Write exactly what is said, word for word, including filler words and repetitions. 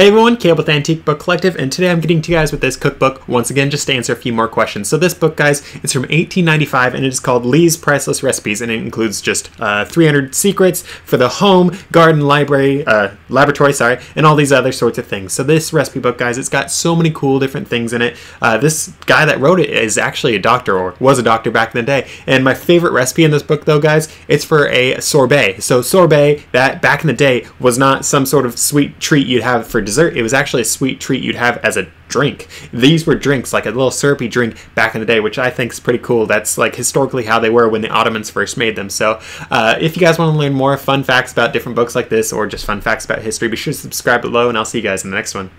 Hey everyone, Caleb with Antique Book Collective, and today I'm getting to you guys with this cookbook once again just to answer a few more questions. So this book, guys, it's from eighteen ninety-five and it is called Lee's Priceless Recipes, and it includes just uh, three hundred secrets for the home, garden, library, uh, laboratory, sorry, and all these other sorts of things. So this recipe book, guys, it's got so many cool different things in it. Uh, this guy that wrote it is actually a doctor, or was a doctor back in the day. And my favorite recipe in this book, though, guys, it's for a sorbet. So sorbet, that back in the day was not some sort of sweet treat you'd have for dessert. It was actually a sweet treat you'd have as a drink. These were drinks, like a little syrupy drink back in the day, which I think is pretty cool. That's like historically how they were when the Ottomans first made them. So uh, if you guys want to learn more fun facts about different books like this, or just fun facts about history, be sure to subscribe below, and I'll see you guys in the next one.